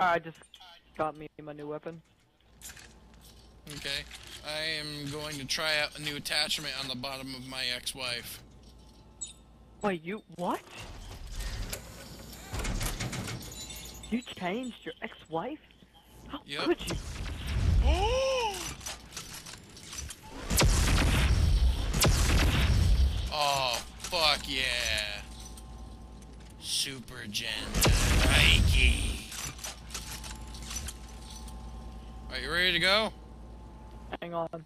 I just got me my new weapon. Okay. I am going to try out a new attachment on the bottom of my ex-wife. Wait, you... what? You changed your ex-wife? How could you? Oh! Oh, fuck yeah. Super Gendarikey. Are you ready to go? Hang on.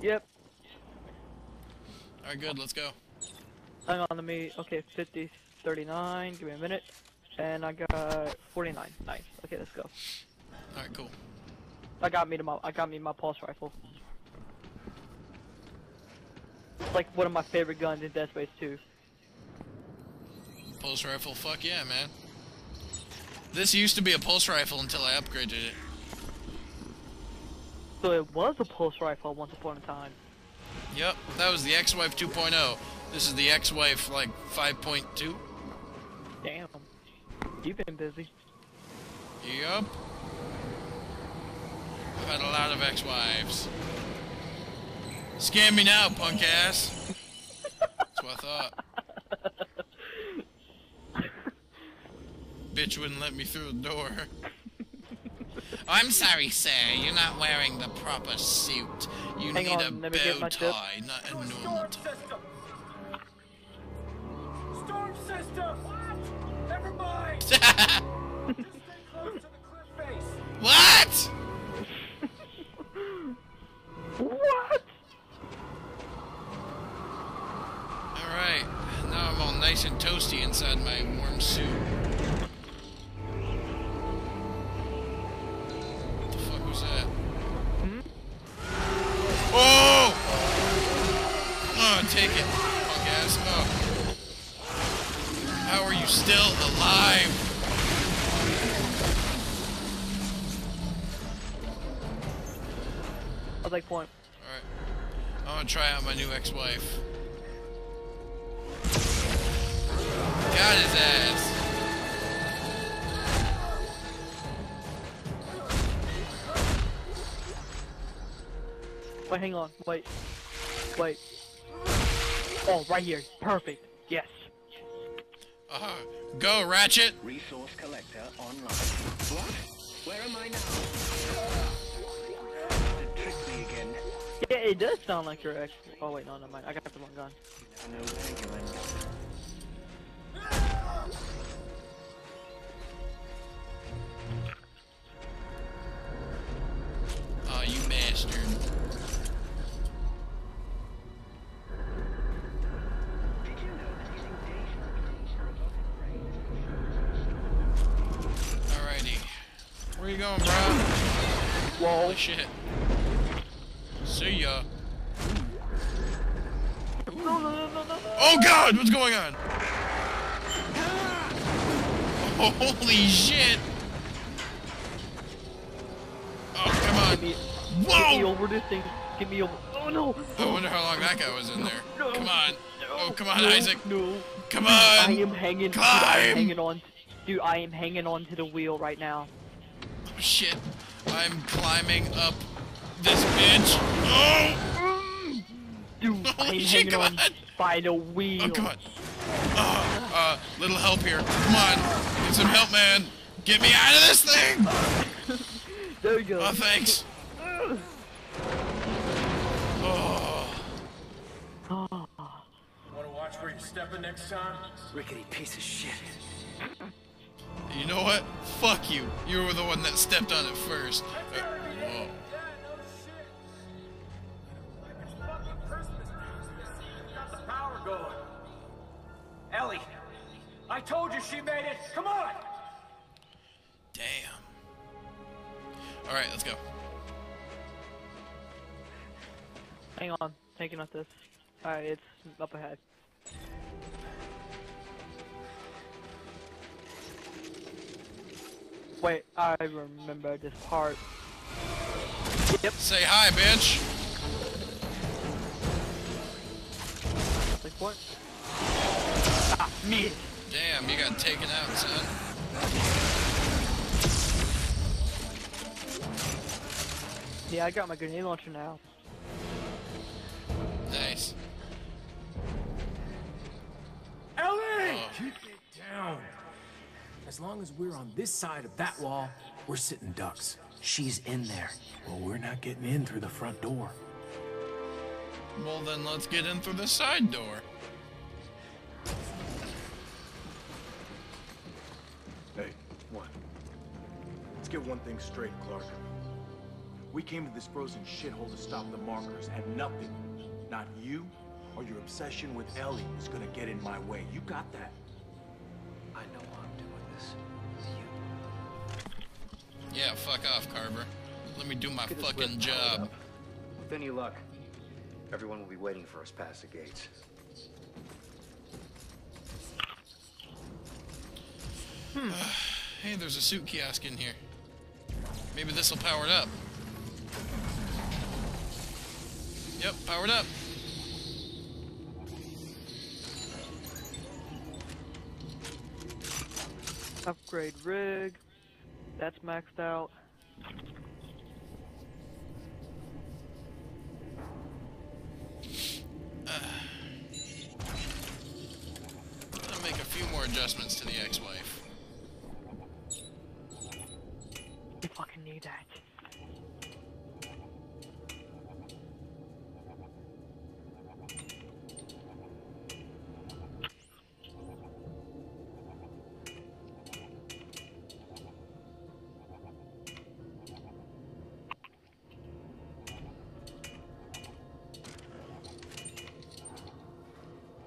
Yep. Alright, good, let's go. Hang on to me. Okay, 50, 39, give me a minute. And I got 49. Nice. Okay, let's go. Alright, cool. I got me my pulse rifle. It's like one of my favorite guns in Dead Space 2. Pulse rifle, fuck yeah, man. This used to be a pulse rifle until I upgraded it. So it was a pulse rifle once upon a time. Yep, that was the Ex-Wife 2.0. This is the Ex-Wife, like, 5.2. Damn. You've been busy. Yup. I've had a lot of ex-wives. Scam me now, punk ass. That's what I thought. Bitch wouldn't let me through the door. I'm sorry, sir. You're not wearing the proper suit. You need a bow tie, not a normal tie. Storm system! What? Never mind! Just stay close to the cliff face! What? What? Alright. Now I'm all nice and toasty inside my warm suit. Take it, punk ass. Oh. How are you still alive? I'll take point. Alright. I'm gonna try out my new ex-wife. Got his ass. Wait, hang on. Wait. Wait. Oh, right here. Perfect. Yes. Uh-huh. Go, Ratchet! Resource collector online. What? Where am I now? Trick me again. Yeah, it does sound like your ex. Oh, wait, no, never mind. I got the wrong gun. Oh, you bastard. Where you going, bro? Whoa. Holy shit. See ya. No, no, no, no, no. Oh god, what's going on? Oh, holy shit. Oh, come on. Whoa! Get me over this thing. Get me over. Oh no. I wonder how long that guy was in there. No, come on. No, oh, come on, no, Isaac. No. Come on. I am hanging. Climb. Dude, I am hanging on. Dude, I am hanging on to the wheel right now. Shit, I'm climbing up this bitch. Oh! Dude, I'm hanging on by the wheel. Oh, God. Little help here. Come on. Get some help, man. Get me out of this thing! There we go. Oh, thanks. Oh. Want to watch where you step in next time? Rickety piece of shit. You know what? Fuck you. You were the one that stepped on it first. Whoa. Ellie, I told you she made it. Come on. Damn. All right, let's go. Hang on. Taking off this. All right, it's up ahead. Wait, I remember this part. Yep. Say hi, bitch. Like what? Ah, me. Damn, you got taken out, son. Yeah, I got my grenade launcher now. Nice. Ellie! Oh. Keep it down. As long as we're on this side of that wall, we're sitting ducks. She's in there. Well, we're not getting in through the front door. Well, then let's get in through the side door. Hey, what? Let's get one thing straight, Clark. We came to this frozen shithole to stop the markers, and nothing, not you or your obsession with Ellie, is gonna get in my way. You got that? I know why I'm doing this to you. Yeah, fuck off, Carver. Let me do my fucking job. With any luck, everyone will be waiting for us past the gates. Hey, there's a suit kiosk in here. Maybe this'll power it up. Yep, powered up. Upgrade rig. That's maxed out. I'll make a few more adjustments to the ex-wife. You fucking knew that.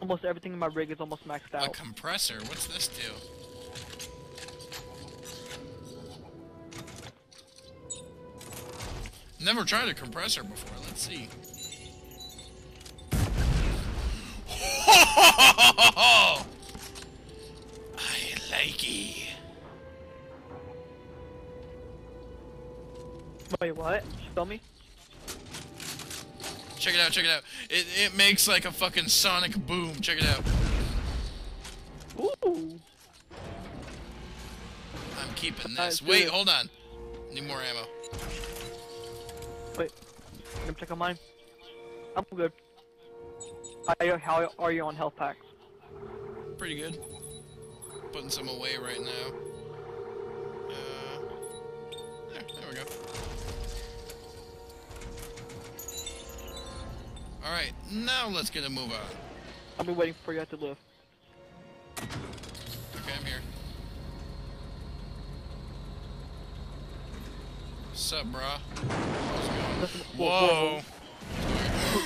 Almost everything in my rig is almost maxed out. A compressor? What's this do? Never tried a compressor before. Let's see. I likey. Wait, what? Spell me? Check it out, check it out. It makes like a fucking sonic boom. Check it out. Ooh. I'm keeping this. Wait, hold on. Need more ammo. Wait. I'm checking mine. I'm good. How are you on health packs? Pretty good. Putting some away right now. There we go. Alright, now let's get a move on. I've been waiting for you to live. Okay, I'm here. What's up, brah? Whoa!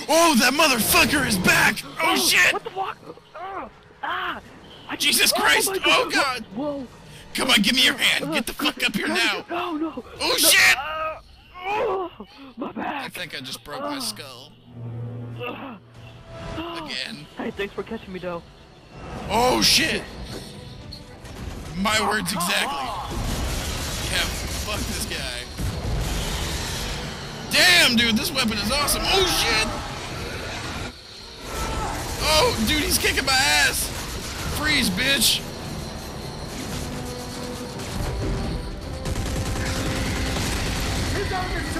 Oh, that motherfucker is back! Oh, shit! What the fuck? Jesus Christ! Oh, God! Whoa! Come on, give me your hand! Get the fuck up here now! No, no! Oh, shit! Oh, my back! I think I just broke my skull. Again. Hey, thanks for catching me, though. Oh shit! My words exactly. Yeah, fuck this guy. Damn, dude, this weapon is awesome. Oh shit! Oh, dude, he's kicking my ass. Freeze, bitch!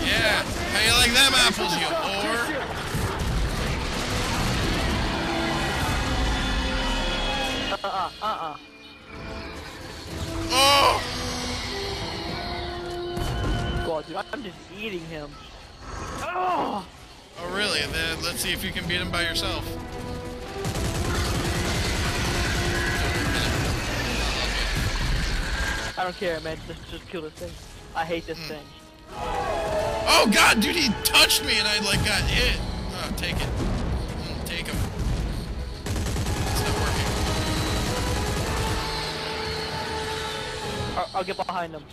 Yeah, how you like them apples, you whore? Oh! God, dude, I'm just eating him. Oh! Oh, really? Then let's see if you can beat him by yourself. I don't care, man. Let's just kill this thing. I hate this thing. Oh God, dude, he touched me and I like got hit. Oh, take it. Take him. It's not working. I'll get behind them.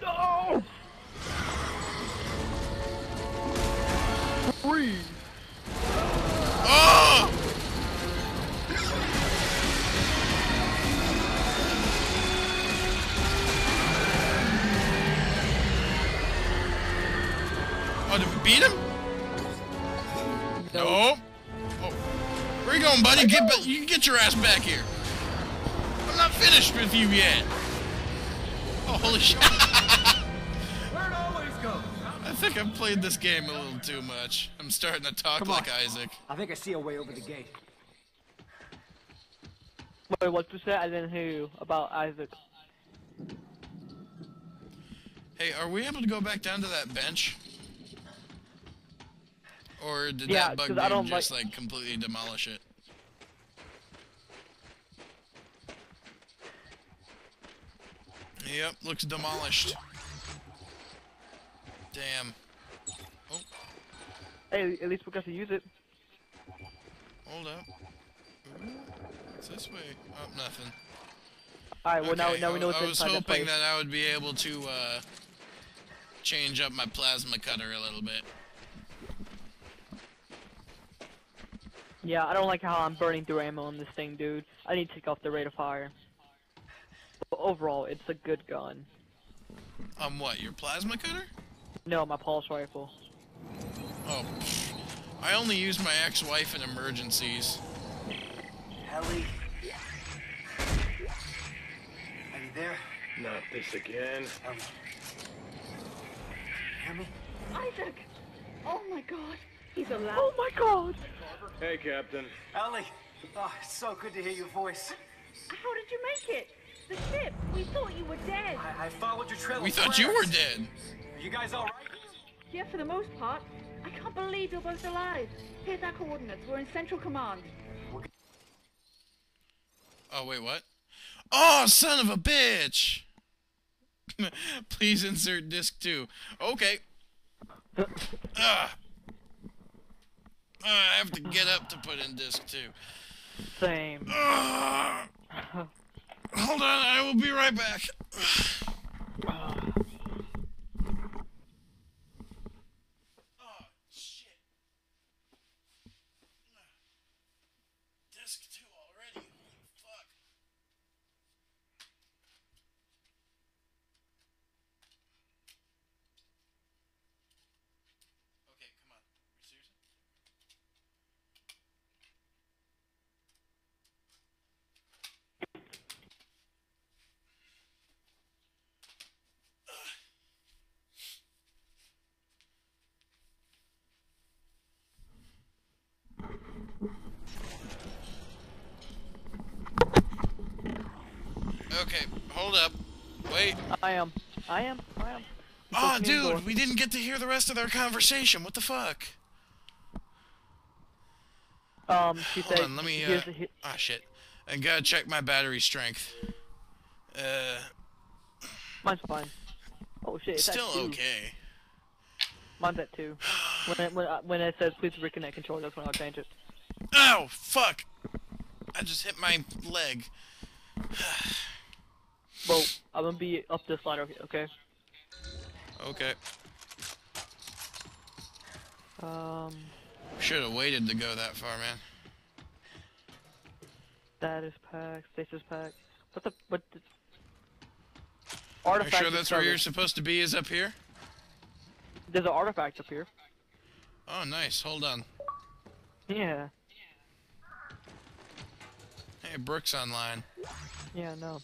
No! Freeze! Oh! Oh, did we beat him? No. Oh. Where you going, buddy? You can get your ass back here. I'm not finished with you yet. Oh, holy shit. I think I've played this game a little too much. I'm starting to talk like Isaac. I think I see a way over the gate. Wait, what you said? I didn't hear you about Isaac. Hey, are we able to go back down to that bench? Or did that bug dude just like completely demolish it? Yep, looks demolished. Damn. Oh. Hey, at least we got to use it. Hold up. It's this way. Oh, nothing. Alright, well okay. now we know what's inside the place. I was hoping that I would be able to change up my plasma cutter a little bit. Yeah, I don't like how I'm burning through ammo on this thing, dude. I need to take off the rate of fire. But overall, it's a good gun. What, your plasma cutter? No, my pulse rifle. Oh, pfft. I only use my ex-wife in emergencies. Ellie? Are you there? Not this again. Hear me? Isaac! Oh my god! He's alive. Oh my god! Hey, Captain. Ellie! Oh, it's so good to hear your voice. How did you make it? The ship! We thought you were dead! I followed your trail. We thought you were dead! Are you guys alright? Yeah, for the most part. I can't believe you're both alive. Here's our coordinates. We're in Central Command. Oh, wait, what? Oh, son of a bitch! Please insert disc 2. Okay. I have to get up to put in disc 2. Same. Hold on, I will be right back. Oh, shit. Disc 2 already? Holy fuck. Okay, come on. Are you serious? Okay, hold up. Wait. I am. Oh, dude, we didn't get to hear the rest of their conversation. What the fuck? She said... Hold on, let me, ah, shit. I gotta check my battery strength. Mine's fine. Oh, shit, it's still okay. Mine's at 2. When it says, please reconnect controller, that's when I'll change it. Oh, fuck! I just hit my leg. Bro, I'm gonna be up this ladder, okay? Okay. Should have waited to go that far, man. Status pack, stasis pack. What the? What? The... Artifact. Are you sure that's where you're supposed to be? Is up here? There's an artifact up here. Oh, nice. Hold on. Yeah. Hey, Brooks online. Yeah, no.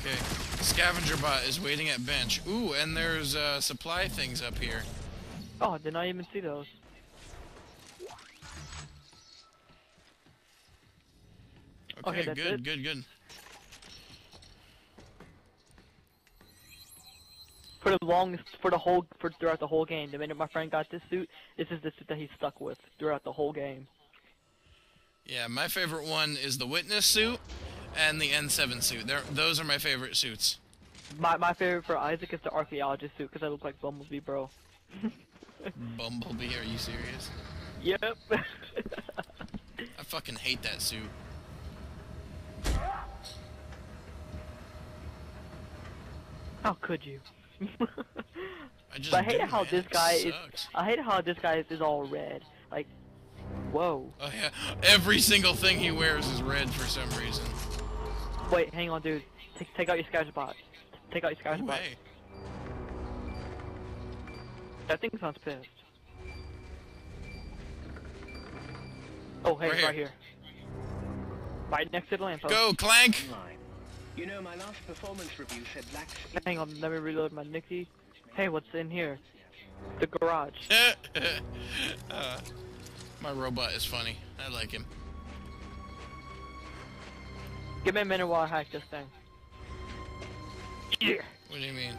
Okay, scavenger bot is waiting at bench. Ooh, and there's supply things up here. Oh, did not even see those. Okay, that's good, good. For the longest, throughout the whole game. The minute my friend got this suit, this is the suit that he's stuck with throughout the whole game. Yeah, my favorite one is the Witness suit and the N7 suit. Those are my favorite suits. My favorite for Isaac is the Archaeologist suit because I look like Bumblebee, bro. Bumblebee, are you serious? Yep. I fucking hate that suit. How could you? I hate how this guy is. I hate how this guy is all red. Like. Whoa. Oh yeah, every single thing he wears is red for some reason. Wait, hang on dude. Take out your scavenger bot. Take out your scavenger bot. Hey. That thing sounds pissed. Oh hey, right here. Right next to the lamppost. Go, Clank! You know, my last performance review said black. Hang on, let me reload my Nikki. Hey, what's in here? The garage. My robot is funny. I like him. Give me a minute while I hack this thing. Yeah. What do you mean?